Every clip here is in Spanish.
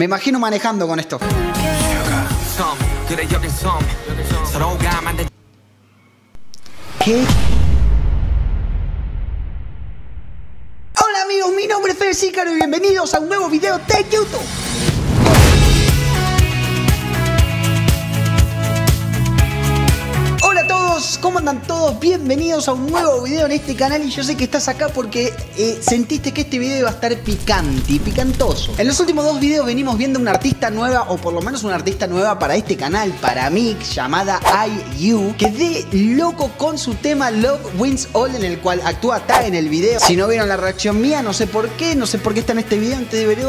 Me imagino manejando con esto. ¿Qué? Hola amigos, mi nombre es Fede Sicaro y bienvenidos a un nuevo video de YouTube. ¿Cómo andan todos? Bienvenidos a un nuevo video en este canal. Y yo sé que estás acá porque sentiste que este video iba a estar picante y picantoso. En los últimos dos videos venimos viendo una artista nueva, o por lo menos una artista nueva para este canal, para mí, llamada IU. Quedé loco con su tema Love Wins All, en el cual actúa Tae en el video. Si no vieron la reacción mía, no sé por qué está en este video. Antes de ver,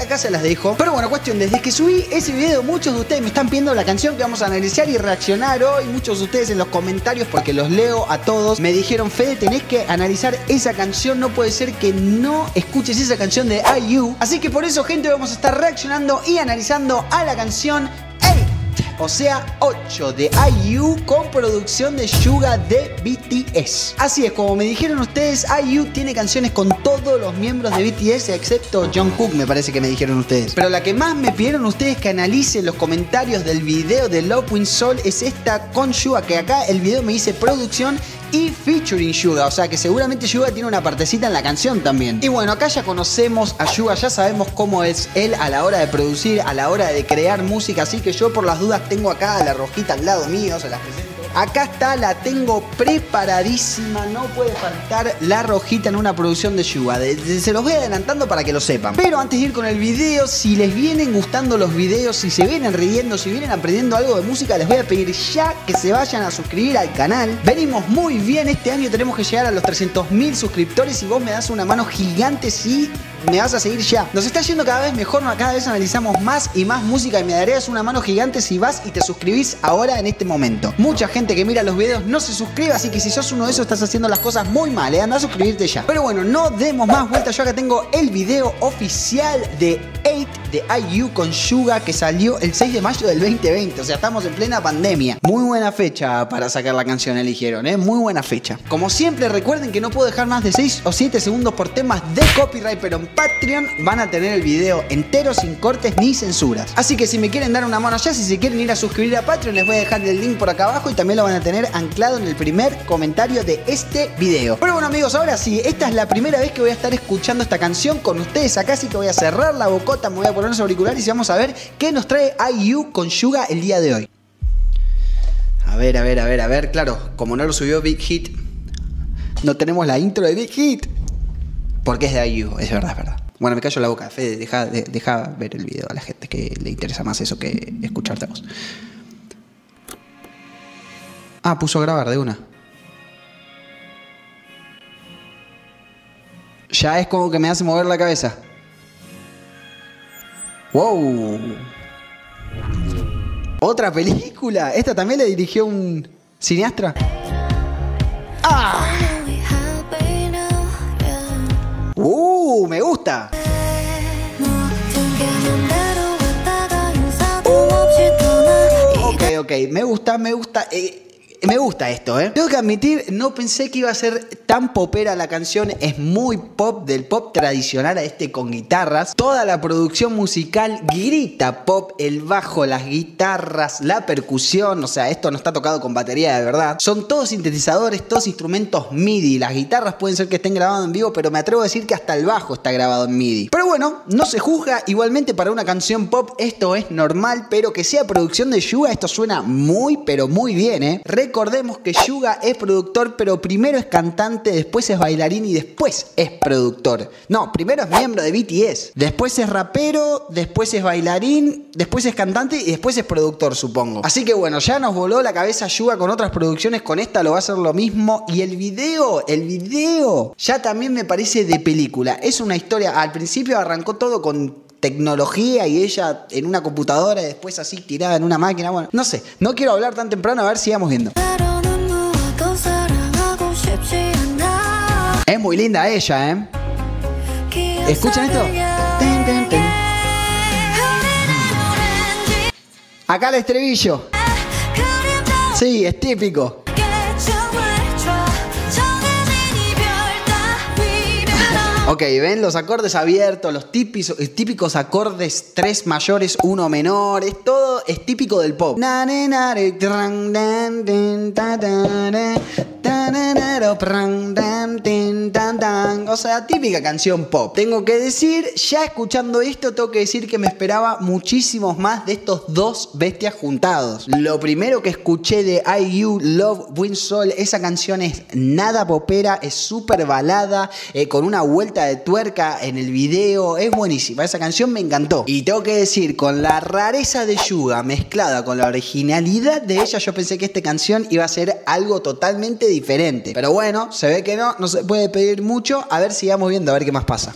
acá se las dejo. Pero bueno, cuestión, desde que subí ese video muchos de ustedes me están pidiendo la canción que vamos a analizar y reaccionar hoy. Muchos de ustedes en los comentarios, porque los leo a todos, me dijeron: Fede, tenés que analizar esa canción, no puede ser que no escuches esa canción de IU. Así que por eso, gente, vamos a estar reaccionando y analizando a la canción 8, o sea 8, de IU, con producción de Suga de BTS. Así es, como me dijeron ustedes, IU tiene canciones con todos los miembros de BTS excepto Jungkook, me parece que me dijeron ustedes. Pero la que más me pidieron ustedes que analice en los comentarios del video de Love Wins Soul es esta con Suga, que acá el video me dice producción y featuring Suga, o sea que seguramente Suga tiene una partecita en la canción también. Y bueno, acá ya conocemos a Suga, ya sabemos cómo es él a la hora de producir, a la hora de crear música, así que yo por las dudas tengo acá a la rojita al lado mío, se las presento. Acá está, la tengo preparadísima, no puede faltar la rojita en una producción de Suga. Se los voy adelantando para que lo sepan. Pero antes de ir con el video, si les vienen gustando los videos, si se vienen riendo, si vienen aprendiendo algo de música, les voy a pedir ya que se vayan a suscribir al canal. Venimos muy bien, este año tenemos que llegar a los 300.000 suscriptores y vos me das una mano gigante si me vas a seguir ya. Nos está yendo cada vez mejor, cada vez analizamos más y más música y me darías una mano gigante si vas y te suscribís ahora en este momento. Mucha gente que mira los videos no se suscribe, así que si sos uno de esos estás haciendo las cosas muy mal, anda a suscribirte ya. Pero bueno, no demos más vueltas, yo acá tengo el video oficial de 8 de IU con Suga, que salió el 6 de mayo del 2020, o sea, estamos en plena pandemia. Muy buena fecha para sacar la canción eligieron, muy buena fecha. Como siempre, recuerden que no puedo dejar más de 6 o 7 segundos por temas de copyright, pero en Patreon van a tener el video entero sin cortes ni censuras. Así que si me quieren dar una mano allá, si se quieren ir a suscribir a Patreon, les voy a dejar el link por acá abajo y también lo van a tener anclado en el primer comentario de este video. Pero bueno amigos, ahora sí, esta es la primera vez que voy a estar escuchando esta canción con ustedes acá, así que voy a cerrar la bocota, me voy a poner los auriculares y vamos a ver qué nos trae IU con Suga el día de hoy. A ver, claro, como no lo subió Big Hit, no tenemos la intro de Big Hit, porque es de IU, es verdad. Bueno, me callo la boca, Fede, deja ver el video a la gente, que le interesa más eso que escucharte a vos. Ah, puso a grabar de una. Ya es como que me hace mover la cabeza. ¡Wow! ¡Otra película! Esta también le dirigió un cineasta. ¡Ah! Me gusta. Ok, me gusta. Me gusta esto, Tengo que admitir, no pensé que iba a ser tan popera la canción. Es muy pop, del pop tradicional a este con guitarras. Toda la producción musical grita pop, el bajo, las guitarras, la percusión. O sea, esto no está tocado con batería de verdad. Son todos sintetizadores, todos instrumentos MIDI. Las guitarras pueden ser que estén grabadas en vivo, pero me atrevo a decir que hasta el bajo está grabado en MIDI. Pero bueno, no se juzga. Igualmente para una canción pop esto es normal, pero que sea producción de Suga, esto suena muy, pero muy bien, Recordemos que Suga es productor, pero primero es cantante, después es bailarín y después es productor. No, primero es miembro de BTS, después es rapero, después es bailarín, después es cantante y después es productor, supongo. Así que bueno, ya nos voló la cabeza Suga con otras producciones, con esta lo va a hacer lo mismo. Y el video ya también me parece de película. Es una historia, al principio arrancó todo con tecnología y ella en una computadora y después así tirada en una máquina. Bueno, no sé, no quiero hablar tan temprano, a ver si vamos viendo. Es muy linda ella, ¿Escuchan esto? Acá el estribillo. Sí, es típico. Ok, ven los acordes abiertos, los típicos acordes, 3 mayores, 1 menor. Es todo, es típico del pop. O sea, típica canción pop. Tengo que decir, ya escuchando esto, tengo que decir que me esperaba muchísimos más de estos dos bestias juntados. Lo primero que escuché de IU, Love Wins All, esa canción es nada popera, es súper balada, con una vuelta de tuerca en el video, es buenísima, esa canción me encantó. Y tengo que decir, con la rareza de Suga mezclada con la originalidad de ella, yo pensé que esta canción iba a ser algo totalmente diferente. Pero bueno, se ve que no, no se puede pedir mucho. A ver, sigamos viendo, a ver qué más pasa.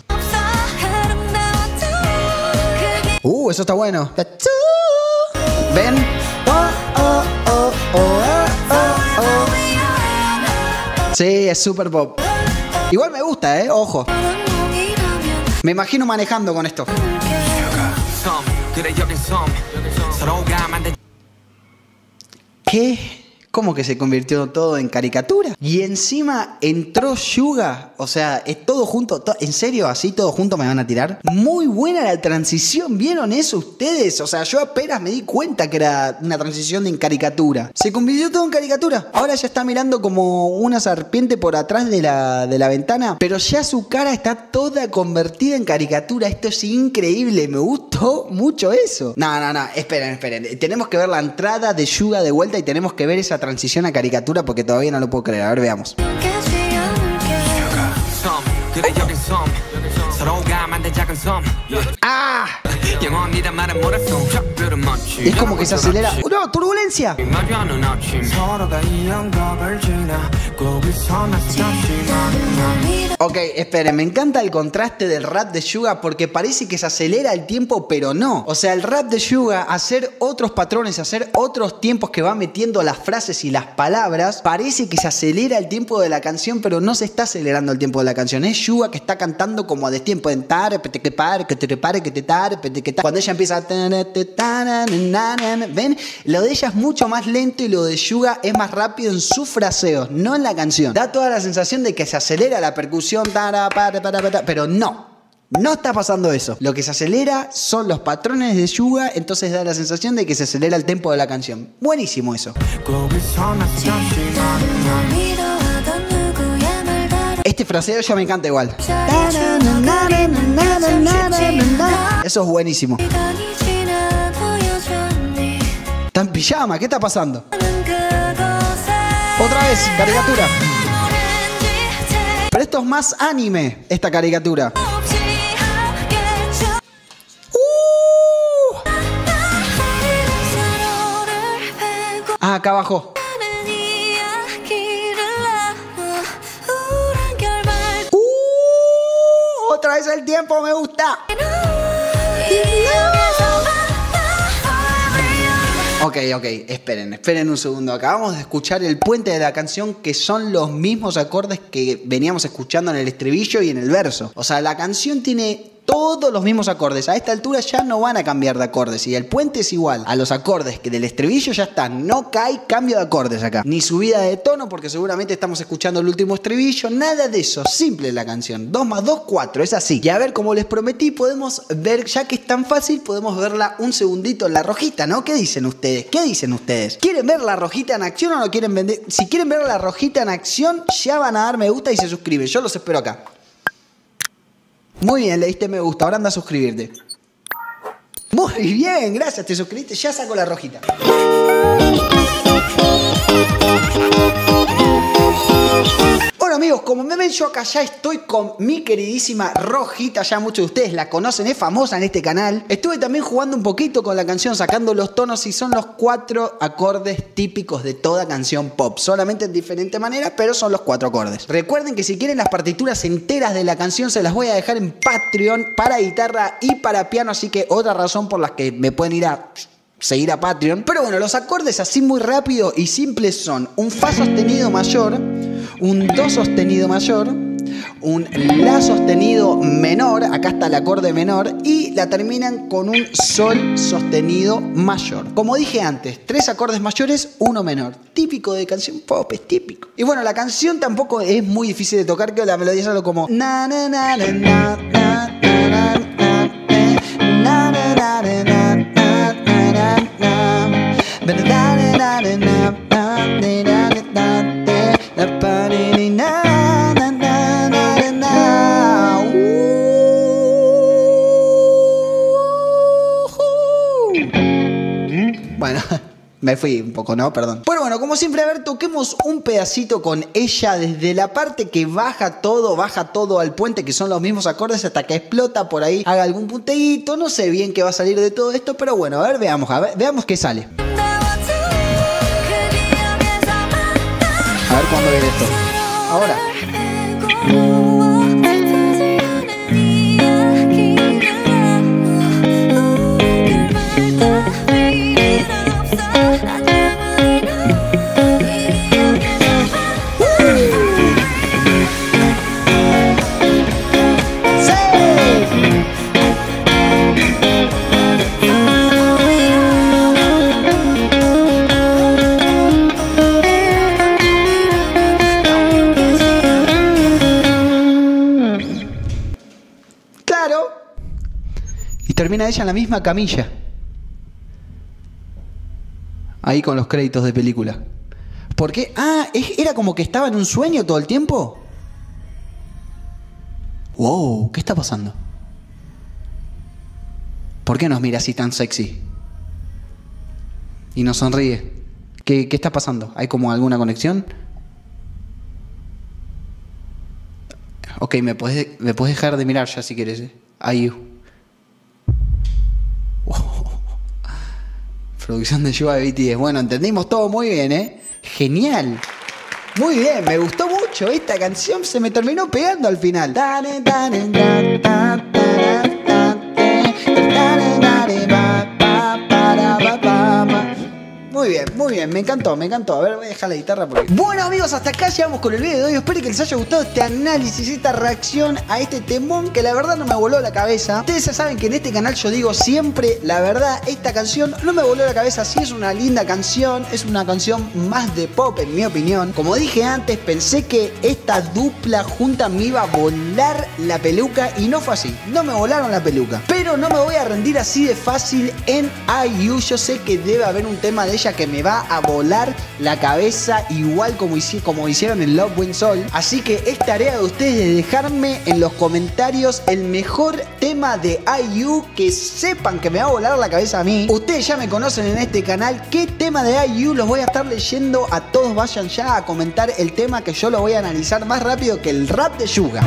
Eso está bueno. ¿Ven? Sí, es super pop. Igual me gusta, ojo. Me imagino manejando con esto. ¿Qué? Como que se convirtió todo en caricatura. Y encima entró Suga. O sea, es todo junto. ¿En serio? ¿Así todo junto me van a tirar? Muy buena la transición. ¿Vieron eso ustedes? O sea, yo apenas me di cuenta que era una transición en caricatura. Se convirtió todo en caricatura. Ahora ya está mirando como una serpiente por atrás de la ventana. Pero ya su cara está toda convertida en caricatura. Esto es increíble. Me gustó mucho eso. No. Esperen. Tenemos que ver la entrada de Suga de vuelta y tenemos que ver esa transición a caricatura porque todavía no lo puedo creer. A ver, veamos. ¡Ah! Es como que se acelera. ¡Oh, no! ¡Turbulencia! Ok, esperen, me encanta el contraste del rap de Suga porque parece que se acelera el tiempo, pero no. O sea, el rap de Suga, hacer otros patrones, hacer otros tiempos que va metiendo las frases y las palabras, parece que se acelera el tiempo de la canción, pero no se está acelerando el tiempo de la canción. Es Suga que está cantando como a destiempo, en tar, que pare, que te repare, que te tar, que tar. Cuando ella empieza a... ¿Ven? Lo de ella es mucho más lento y lo de Suga es más rápido en sus fraseos, no en la canción. Da toda la sensación de que se acelera la percusión, pero no. No está pasando eso. Lo que se acelera son los patrones de Suga, entonces da la sensación de que se acelera el tempo de la canción. Buenísimo eso. Este fraseo ya me encanta igual. Eso es buenísimo. Está en pijama, ¿qué está pasando? Otra vez, caricatura. Pero esto es más anime, esta caricatura. Ah, acá abajo. Otra vez el tiempo, me gusta. Ok, esperen un segundo. Acabamos de escuchar el puente de la canción, que son los mismos acordes que veníamos escuchando en el estribillo y en el verso. O sea, la canción tiene todos los mismos acordes. A esta altura ya no van a cambiar de acordes. Y el puente es igual a los acordes que del estribillo, ya están. No cae cambio de acordes acá. Ni subida de tono, porque seguramente estamos escuchando el último estribillo. Nada de eso. Simple la canción. 2 más 2, 4. Es así. Y a ver, como les prometí, podemos ver, ya que es tan fácil, podemos verla un segundito en la rojita, ¿no? ¿Qué dicen ustedes? ¿Qué dicen ustedes? ¿Quieren ver la rojita en acción o no quieren vender? Si quieren ver la rojita en acción, ya van a dar me gusta y se suscriben. Yo los espero acá. Muy bien, le diste me gusta, ahora anda a suscribirte. Muy bien, gracias, te suscribiste, ya saco la rojita. Bueno amigos, como me ven, yo acá ya estoy con mi queridísima rojita. Ya muchos de ustedes la conocen, es famosa en este canal. Estuve también jugando un poquito con la canción, sacando los tonos, y son los 4 acordes típicos de toda canción pop. Solamente en diferente manera, pero son los 4 acordes. Recuerden que si quieren las partituras enteras de la canción, se las voy a dejar en Patreon para guitarra y para piano. Así que otra razón por las que me pueden ir a... seguir a Patreon. Pero bueno, los acordes así muy rápido y simples son un Fa sostenido mayor, un Do sostenido mayor, un la sostenido menor, acá está el acorde menor, y la terminan con un sol sostenido mayor. Como dije antes, tres acordes mayores, uno menor. Típico de canción pop, es típico. Y bueno, la canción tampoco es muy difícil de tocar, que la melodía es algo como na na na na na na na na. Bueno, me fui un poco, ¿no? Perdón. Pero bueno, como siempre, a ver, toquemos un pedacito con ella desde la parte que baja todo al puente, que son los mismos acordes, hasta que explota por ahí, haga algún punteíto, no sé bien qué va a salir de todo esto, pero bueno, a ver, veamos qué sale. A ver cuándo viene esto. Ahora. Termina ella en la misma camilla. Ahí con los créditos de película. ¿Por qué? Ah, era como que estaba en un sueño todo el tiempo. Wow, ¿qué está pasando? ¿Por qué nos mira así tan sexy? Y nos sonríe. ¿Qué está pasando? ¿Hay como alguna conexión? Ok, me podés dejar de mirar ya si querés, ¿eh? IU. Producción de Suga de BTS. Bueno, entendimos todo muy bien, ¿eh? Genial. Muy bien, me gustó mucho. Esta canción se me terminó pegando al final. Muy bien, me encantó, a ver, voy a dejar la guitarra por ahí. Bueno amigos, hasta acá llegamos con el video de hoy, espero que les haya gustado este análisis, esta reacción a este temón que la verdad no me voló la cabeza. Ustedes ya saben que en este canal yo digo siempre la verdad, esta canción no me voló la cabeza, sí es una linda canción, es una canción más de pop en mi opinión. Como dije antes, pensé que esta dupla junta me iba a volar la peluca y no fue así, no me volaron la peluca. Pero no me voy a rendir así de fácil en IU, yo sé que debe haber un tema de ella que me va a volar la cabeza igual como hicieron en Love Wins All. Así que es tarea de ustedes de dejarme en los comentarios el mejor tema de IU que sepan que me va a volar la cabeza a mí. Ustedes ya me conocen en este canal. ¿Qué tema de IU? Los voy a estar leyendo a todos. Vayan ya a comentar el tema que yo lo voy a analizar más rápido que el rap de Suga.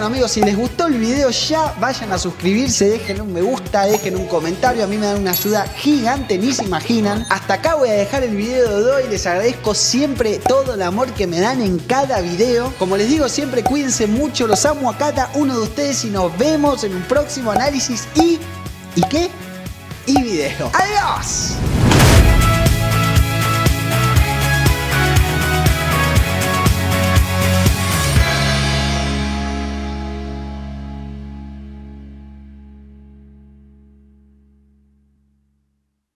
Bueno amigos, si les gustó el video ya vayan a suscribirse, dejen un me gusta, dejen un comentario, a mí me dan una ayuda gigante, ni se imaginan. Hasta acá voy a dejar el video de hoy, les agradezco siempre todo el amor que me dan en cada video. Como les digo siempre, cuídense mucho, los amo a cada uno de ustedes y nos vemos en un próximo análisis y video. ¡Adiós!